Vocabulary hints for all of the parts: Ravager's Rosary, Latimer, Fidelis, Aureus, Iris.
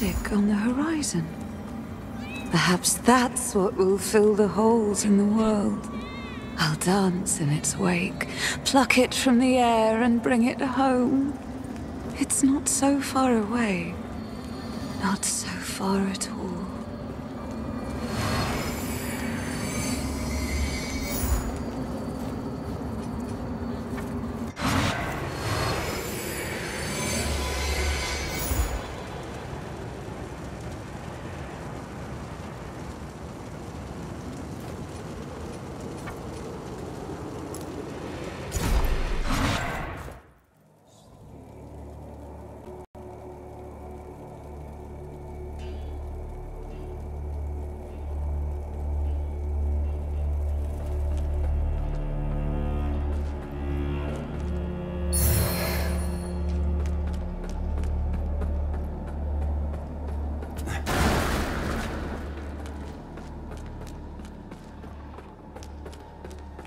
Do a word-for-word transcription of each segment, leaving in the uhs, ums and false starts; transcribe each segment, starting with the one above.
music on the horizon. Perhaps that's what will fill the holes in the world. I'll dance in its wake, pluck it from the air and bring it home. It's not so far away. Not so far at all.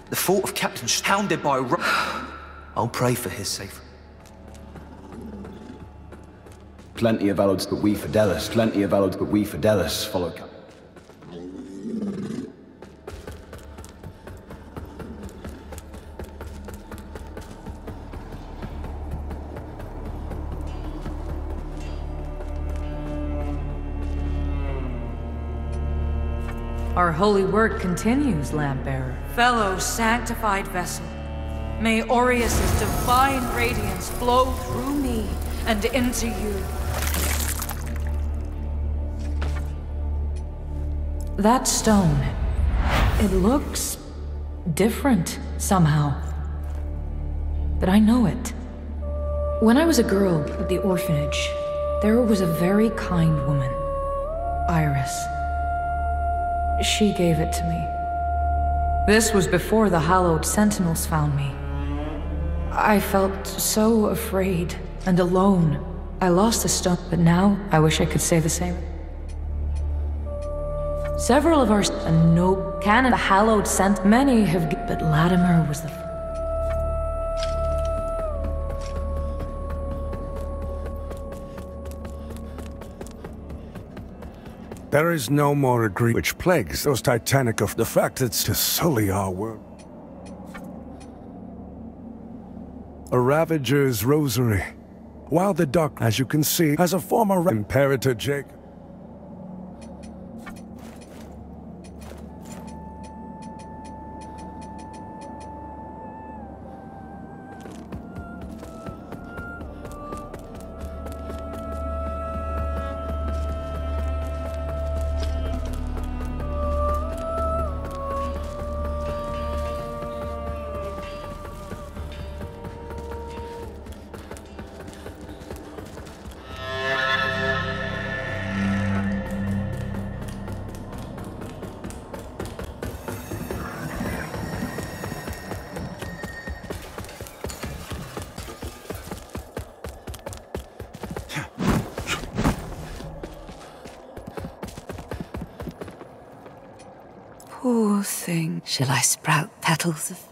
The thought of Captain hounded by a ra- I'll pray for his safety. Plenty of allods, but we Fidelis. Plenty of allods, but we Fidelis. Follow Captain. Our holy work continues, lamp-bearer. Fellow sanctified vessel, may Aureus' divine radiance flow through me and into you. That stone, it looks different somehow, but I know it. When I was a girl at the orphanage, there was a very kind woman, Iris. She gave it to me. This was before the hallowed sentinels found me. I felt so afraid and alone. I lost the stone, but now I wish I could say the same. Several of our and no canon the hallowed sent many have, but Latimer was the. There is no more agree which plagues those titanic of the fact it's to sully our world. A Ravager's Rosary, while the dark, as you can see, has a former imperator Jacob. Poor thing. Shall I sprout petals of...